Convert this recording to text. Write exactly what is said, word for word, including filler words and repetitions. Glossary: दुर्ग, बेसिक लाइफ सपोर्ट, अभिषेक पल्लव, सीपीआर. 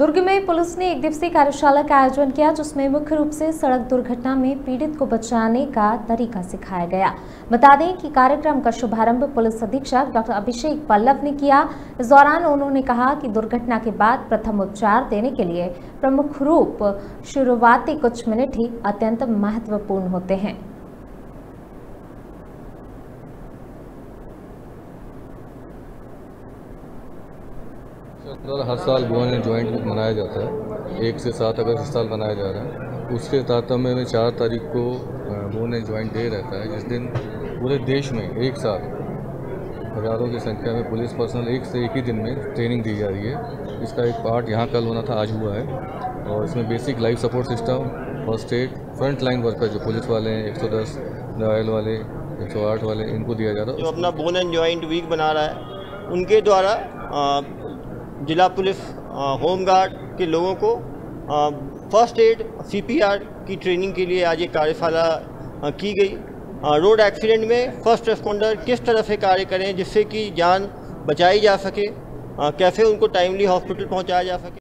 दुर्ग में पुलिस ने एक दिवसीय कार्यशाला का आयोजन किया, जिसमें मुख्य रूप से सड़क दुर्घटना में पीड़ित को बचाने का तरीका सिखाया गया। बता दें कि कार्यक्रम का शुभारंभ पुलिस अधीक्षक डॉक्टर अभिषेक पल्लव ने किया। इस दौरान उन्होंने कहा कि दुर्घटना के बाद प्रथम उपचार देने के लिए प्रमुख रूप शुरुआती कुछ मिनट ही अत्यंत महत्वपूर्ण होते हैं। हर साल गोवा में ज्वाइंट वीक मनाया जाता है, एक से सात अगस्त इस साल मनाया जा रहा है। उसके तारतम्य में चार तारीख को गोवा में ज्वाइंट डे रहता है, जिस दिन पूरे देश में एक साथ हज़ारों की संख्या में पुलिस पर्सनल एक से एक ही दिन में ट्रेनिंग दी जा रही है। इसका एक पार्ट यहाँ कल होना था, आज हुआ है। और इसमें बेसिक लाइफ सपोर्ट system, first aid, front line worker जो पुलिस वाले हैं, एक सौ दस डॉयल वाले, एक सौ आठ वाले, इनको दिया जा रहा है। जो अपना बोन एंड ज्वाइंट वीक बना रहा है, उनके द्वारा जिला पुलिस, होम गार्ड के लोगों को फर्स्ट एड, सीपीआर की ट्रेनिंग के लिए आज एक कार्यशाला की गई। रोड एक्सीडेंट में फ़र्स्ट रेस्पॉन्डर किस तरह से कार्य करें जिससे कि जान बचाई जा सके, आ, कैसे उनको टाइमली हॉस्पिटल पहुंचाया जा सके।